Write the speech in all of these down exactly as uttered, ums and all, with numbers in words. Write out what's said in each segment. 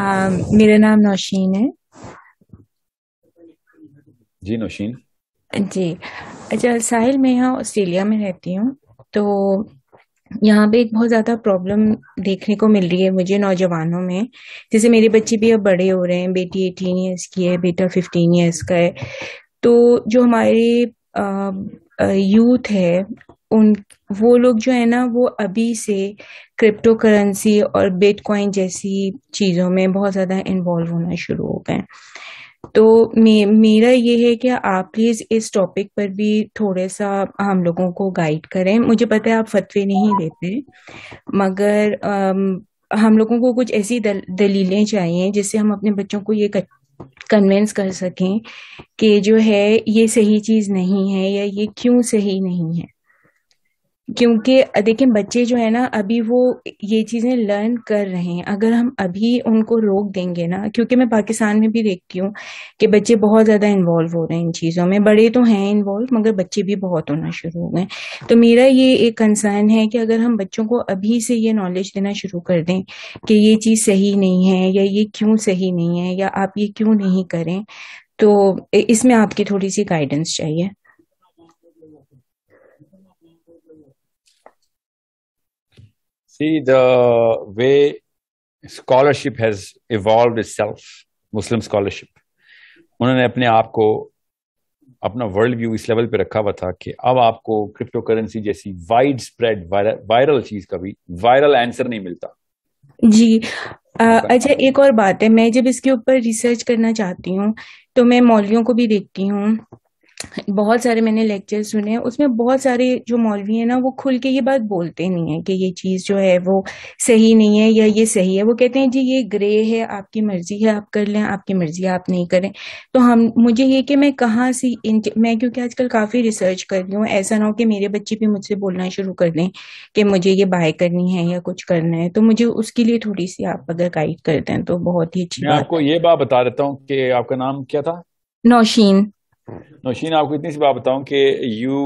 Uh, मेरा नाम नौशीन है जी। नौशीन जी, अच्छा साहिल, मैं यहाँ ऑस्ट्रेलिया में रहती हूँ। तो यहाँ पे एक बहुत ज़्यादा प्रॉब्लम देखने को मिल रही है मुझे नौजवानों में। जैसे मेरे बच्चे भी अब बड़े हो रहे हैं, बेटी एटीन ईयर्स की है, बेटा फिफ्टीन ईयर्स का है। तो जो हमारे यूथ है उन वो लोग जो है ना, वो अभी से क्रिप्टो करेंसी और बिटकॉइन जैसी चीज़ों में बहुत ज़्यादा इन्वॉल्व होना शुरू हो गए। तो मे, मेरा ये है कि आप प्लीज़ इस टॉपिक पर भी थोड़ा सा हम लोगों को गाइड करें। मुझे पता है आप फतवे नहीं देते, मगर आ, हम लोगों को कुछ ऐसी दल, दलीलें चाहिए जिससे हम अपने बच्चों को ये कर, कन्विंस कर सकें कि जो है ये सही चीज़ नहीं है या ये क्यों सही नहीं है। क्योंकि देखिए बच्चे जो है ना, अभी वो ये चीज़ें लर्न कर रहे हैं। अगर हम अभी उनको रोक देंगे ना, क्योंकि मैं पाकिस्तान में भी देखती हूँ कि बच्चे बहुत ज़्यादा इन्वॉल्व हो रहे हैं इन चीज़ों में। बड़े तो हैं इन्वॉल्व, मगर बच्चे भी बहुत होना शुरू हो गए। तो मेरा ये एक कंसर्न है कि अगर हम बच्चों को अभी से ये नॉलेज देना शुरू कर दें कि ये चीज़ सही नहीं है या ये क्यों सही नहीं है या आप ये क्यों नहीं करें, तो इसमें आपकी थोड़ी सी गाइडेंस चाहिए। See, the way scholarship has evolved itself, Muslim scholarship, उन्होंने अपने आप को, अपना वर्ल्ड व्यू इस लेवल पे रखा हुआ था कि अब आपको क्रिप्टो करेंसी जैसी वाइड स्प्रेड वायरल चीज का भी वायरल आंसर नहीं मिलता जी। अच्छा एक और बात है, मैं जब इसके ऊपर रिसर्च करना चाहती हूँ तो मैं मौलवियों को भी देखती हूँ। बहुत सारे मैंने लेक्चर सुने, उसमें बहुत सारे जो मौलवी हैं ना, वो खुल के ये बात बोलते नहीं है कि ये चीज़ जो है वो सही नहीं है या ये सही है। वो कहते हैं जी ये ग्रे है, आपकी मर्जी है, आप कर लें, आपकी मर्जी है, आप नहीं करें। तो हम मुझे ये कि मैं कहाँ से इन मैं क्योंकि आजकल काफ़ी रिसर्च कर रही हूँ, ऐसा ना हो कि मेरे बच्चे भी मुझसे बोलना शुरू कर दें कि मुझे ये बाय करनी है या कुछ करना है। तो मुझे उसके लिए थोड़ी सी आप अगर गाइड कर दें तो बहुत ही अच्छी। मैं आपको ये बात बता देता हूँ कि आपका नाम क्या था? नौशीन। नौशीन, आपको इतनी सी बात बताऊं कि you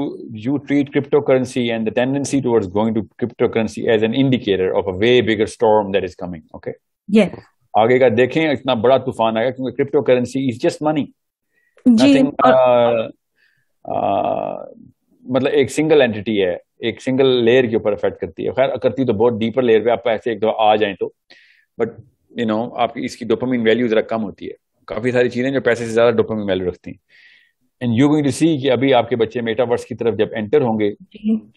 you treat cryptocurrency and the tendency towards going to cryptocurrency as an indicator of a way bigger storm that is coming, okay? Yes. आगे का देखें, इतना बड़ा तूफान आएगा क्योंकि cryptocurrency is just money. Ji. Nothing, uh, uh, मतलब एक सिंगल एंटिटी है, एक सिंगल लेयर के ऊपर अफेक्ट करती है। खैर करती तो बहुत डीपर लेयर पे, आप ऐसे एक दो आ जाए तो, बट यू नो आपकी इसकी डोपामिन वैल्यू जरा कम होती है। काफी सारी चीजें जो पैसे से ज्यादा डोपामिन वैल्यू रखती हैं। And you going to see कि अभी आपके बच्चे मेटावर्स की तरफ जब एंटर होंगे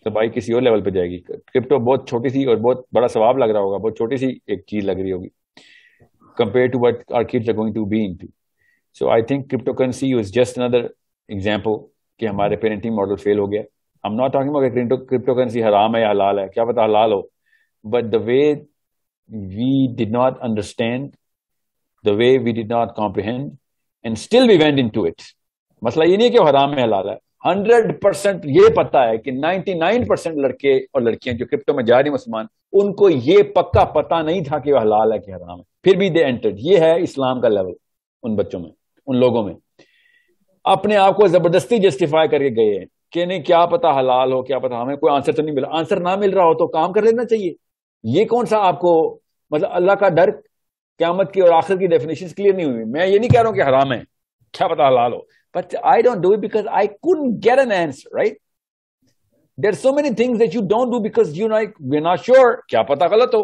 तो भाई किसी और लेवल पे जाएगी। क्रिप्टो बहुत छोटी सी और बहुत बड़ा सवाब लग रहा होगा, बहुत छोटी सी एक चीज लग रही होगी compare to what our kids are going to be into. So I think crypto currency was just another example कि हमारे पेरेंटिंग मॉडल फेल हो गया। I am not talking about crypto currency हराम है या हलाल है, क्या पता हलाल हो, but the way we did not understand, the way we did not comprehend and still we went into it. मसला ये नहीं है कि हराम है हलाल है, हंड्रेड परसेंट ये पता है कि नाइन्टी नाइन परसेंट लड़के और लड़कियां जो क्रिप्टो में जा रही मुसलमान, उनको ये पक्का पता नहीं था कि वह हलाल है कि हराम है, फिर भी दे एंटर्ड। ये है इस्लाम का लेवल उन बच्चों में, उन लोगों में। अपने आप को जबरदस्ती जस्टिफाई करके गए हैं कि नहीं क्या पता हलाल हो, क्या पता, हमें कोई आंसर तो नहीं मिला। आंसर ना मिल रहा हो तो काम कर लेना चाहिए। ये कौन सा आपको, मतलब अल्लाह का डर, क़यामत की और आखिर की डेफिनेशन क्लियर नहीं हुई। मैं ये नहीं कह रहा हूँ कि हराम है, क्या पता हलाल हो, but I don't do it because I couldn't get an answer, right? There's so many things that you don't do because you like we're not sure, क्या पता गलत हो।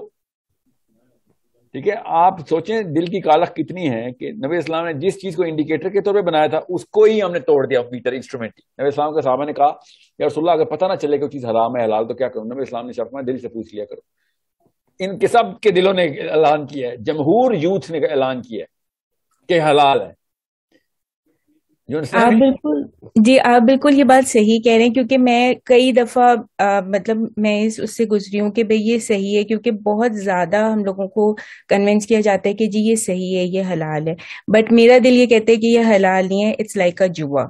ठीक है, आप सोचें दिल की कालख कितनी है कि नबी इस्लाम ने जिस चीज को इंडिकेटर के तौर पे बनाया था उसको ही हमने तोड़ दिया मीटर इंस्ट्रूमेंट। नबी इस्लाम के साहबा ने कहा या रसूलल्लाह अगर पता ना चले कि वो चीज हराम है हलाल तो क्या करूं? नबी इस्लाम ने शर्फ में दिल से पूछ लिया करो। इनके सब के दिलों ने ऐलान किया है, जमहूर यूथ ने ऐलान किया है कि हलाल है। आप बिल्कुल जी, आप बिल्कुल ये बात सही कह रहे हैं क्योंकि मैं कई दफ़ा मतलब मैं इस उससे गुजरी हूँ कि भाई ये सही है, क्योंकि बहुत ज़्यादा हम लोगों को कन्विंस किया जाता है कि जी ये सही है, ये हलाल है, बट मेरा दिल ये कहता है कि ये हलाल नहीं है। इट्स लाइक अ जुआ।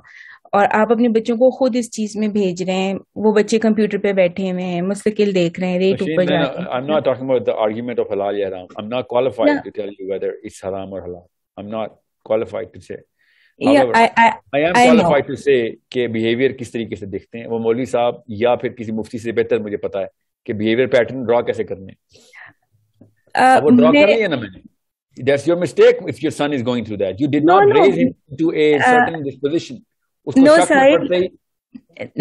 और आप अपने बच्चों को खुद इस चीज़ में भेज रहे हैं, वो बच्चे कंप्यूटर पे बैठे हुए हैं, मुस्तकिल देख रहे हैं, रेट ऊपर जा रहा है। I am not talking about the argument of हलाल या हराम। I am not qualified to tell you whether it's हराम और हलाल। I am not qualified to say. However, yeah, I, I, I am qualified to say कि behaviour किस तरीके से देखते हैं वो मौलवी साहब या फिर किसी मुफ्ती से बेहतर मुझे पता है कि बिहेवियर पैटर्न ड्रॉ कैसे करने। uh, वो ड्रॉ कर लिया ना मैंने। That's your mistake if your son is going through that. You did not no, raise no. him to a certain uh, disposition. Usko no, sir.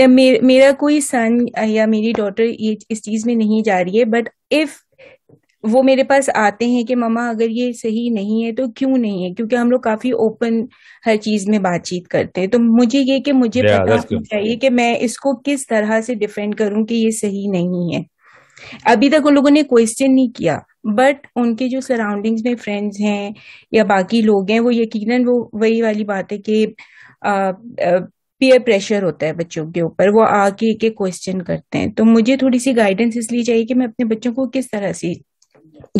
मेर, मेरा कोई सन या मेरी डॉटर ये इस चीज में नहीं जा रही है, बट इफ वो मेरे पास आते हैं कि मम्मा अगर ये सही नहीं है तो क्यों नहीं है, क्योंकि हम लोग काफी ओपन हर चीज में बातचीत करते हैं, तो मुझे ये कि मुझे yeah, पता होना चाहिए कि मैं इसको किस तरह से डिफेंड करूं कि ये सही नहीं है. अभी तक उन लोगों ने क्वेश्चन नहीं किया, बट उनके जो सराउंडिंग्स में फ्रेंड्स हैं या बाकी लोग हैं, वो यकीनन वो वही वाली बात है कि आ, आ, पीयर प्रेशर होता है बच्चों के ऊपर, वो आके एक एक क्वेश्चन करते हैं. तो मुझे थोड़ी सी गाइडेंस इसलिए चाहिए कि मैं अपने बच्चों को किस तरह से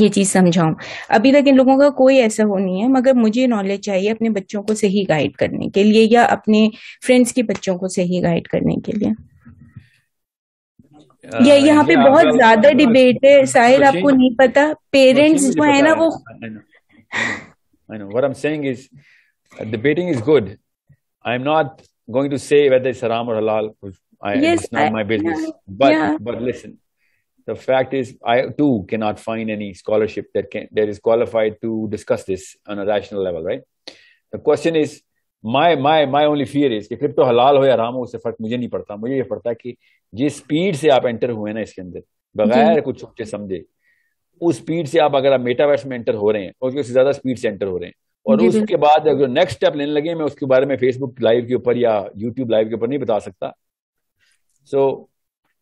ये चीज समझाऊं. अभी तक इन लोगों का कोई ऐसा हो नहीं है, मगर मुझे नॉलेज चाहिए अपने बच्चों को सही गाइड करने के लिए या अपने फ्रेंड्स के बच्चों को सही गाइड करने के लिए. आ, या यहाँ पे बहुत ज्यादा डिबेट है साहिल, आपको नहीं पता. पेरेंट्स जो है ना वो debating is good. I am not going to say whether it's haram or halal, I, yes, it's not I, my business. Yeah, but yeah. but listen, the fact is, I too cannot find any scholarship that can that is qualified to discuss this on a rational level, right? The question is, my my my only fear is कि crypto halal हो या haram हो, उससे फर्क मुझे नहीं पड़ता. मुझे ये पड़ता है कि जिस स्पीड से आप एंटर हुए ना इसके अंदर बगैर कुछ सोचे समझे, उस स्पीड से आप अगर आप मेटावर्स में एंटर हो रहे हैं, उसके उससे ज्यादा स्पीड से एंटर हो रहे हैं, और उसके बाद अगर नेक्स्ट स्टेप लेने लगे, मैं उसके बारे में फेसबुक लाइव के ऊपर या यूट्यूब लाइव के ऊपर नहीं बता सकता. सो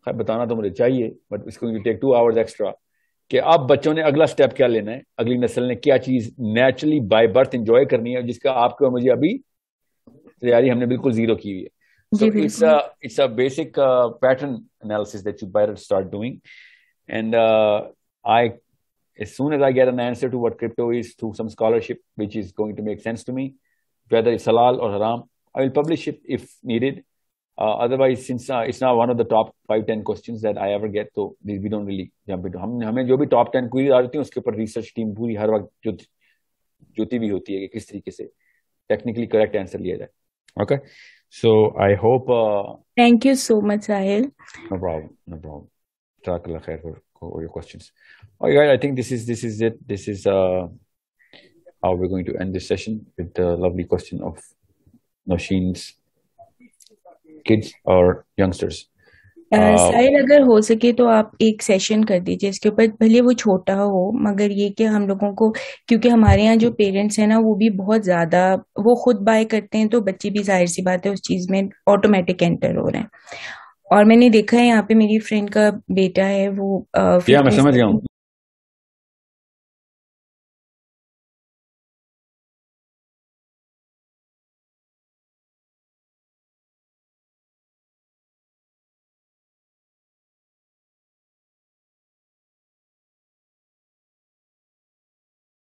so, बताना तो मुझे चाहिए, बट इसको टेक टू आवर्स एक्स्ट्रा कि अब बच्चों ने अगला स्टेप क्या लेना है, अगली नस्ल ने क्या चीज नेचुरली बाय बर्थ एंजॉय करनी है, जिसका आपके और मुझे अभी तैयारी हमने बिल्कुल जीरो की हुई है. So it's a basic pattern analysis that you better start doing, and I as soon as I get an answer to what crypto is through some scholarship which is going to make sense to me, whether it's halal or haram, I will publish it if needed. Uh, otherwise, since uh, it's now one of the top five ten questions that I ever get, so we don't really jump into. हम हमें जो भी top ten queries आती हैं उसके ऊपर research team पूरी हर वक्त जो जोती भी होती है कि किस तरीके से technically correct answer लिया जाए. Okay, so I hope. Uh, Thank you so much, Sahil. No problem. No problem. Jazakallah khair for all your questions. All right, I think this is this is it. This is uh, how we're going to end this session with the lovely question of Nauseen's kids or youngsters. शायद अगर हो सके तो आप एक session कर दीजिए इसके ऊपर, भले वो छोटा हो, मगर ये कि हम लोगों को, क्योंकि हमारे यहाँ जो पेरेंट्स हैं ना वो भी बहुत ज्यादा वो खुद बाय करते हैं, तो बच्चे भी जाहिर सी बात है उस चीज में ऑटोमेटिक एंटर हो रहे हैं. और मैंने देखा है यहाँ पे मेरी फ्रेंड का बेटा है, वो आ, मैं समझ गया हूँ,